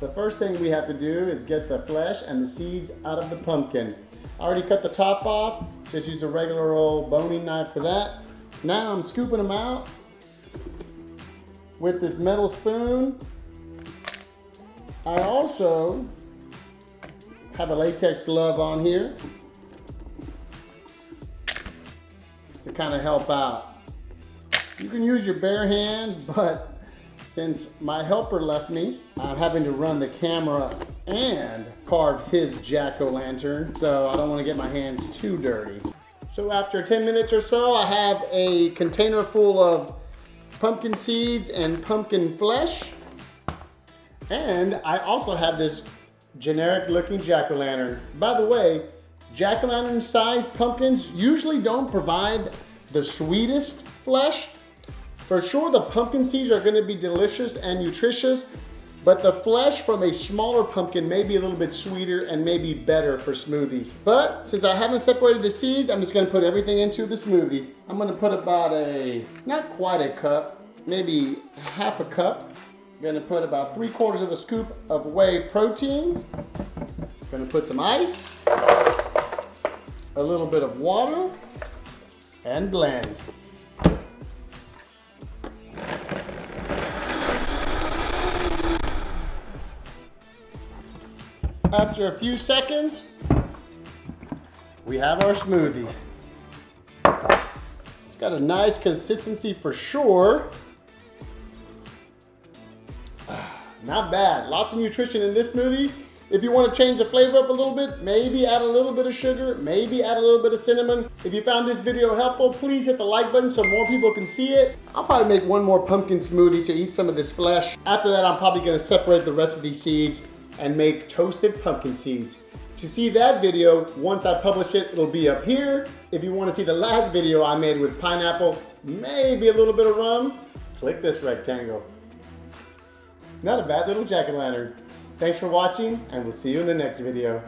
The first thing we have to do is get the flesh and the seeds out of the pumpkin. I already cut the top off, just used a regular old boning knife for that. Now I'm scooping them out with this metal spoon. I also have a latex glove on here to kind of help out. You can use your bare hands, but since my helper left me, I'm having to run the camera and carve his jack-o'-lantern, so I don't want to get my hands too dirty. So after 10 minutes or so, I have a container full of pumpkin seeds and pumpkin flesh. And I also have this generic looking jack-o'-lantern. By the way, jack-o'-lantern sized pumpkins usually don't provide the sweetest flesh. For sure, the pumpkin seeds are gonna be delicious and nutritious, but the flesh from a smaller pumpkin may be a little bit sweeter and may be better for smoothies. But since I haven't separated the seeds, I'm just gonna put everything into the smoothie. I'm gonna put about not quite a cup, maybe half a cup. I'm gonna put about 3/4 of a scoop of whey protein. I'm gonna put some ice, a little bit of water, and blend. After a few seconds, we have our smoothie. It's got a nice consistency for sure. Not bad. Lots of nutrition in this smoothie. If you want to change the flavor up a little bit, maybe add a little bit of sugar, maybe add a little bit of cinnamon. If you found this video helpful, please hit the like button so more people can see it. I'll probably make one more pumpkin smoothie to eat some of this flesh. After that, I'm probably going to separate the rest of these seeds and make toasted pumpkin seeds. To see that video, once I publish it, it'll be up here. If you want to see the last video I made with pineapple, maybe a little bit of rum, click this rectangle. Not a bad little jack-o'-lantern. Thanks for watching, and we'll see you in the next video.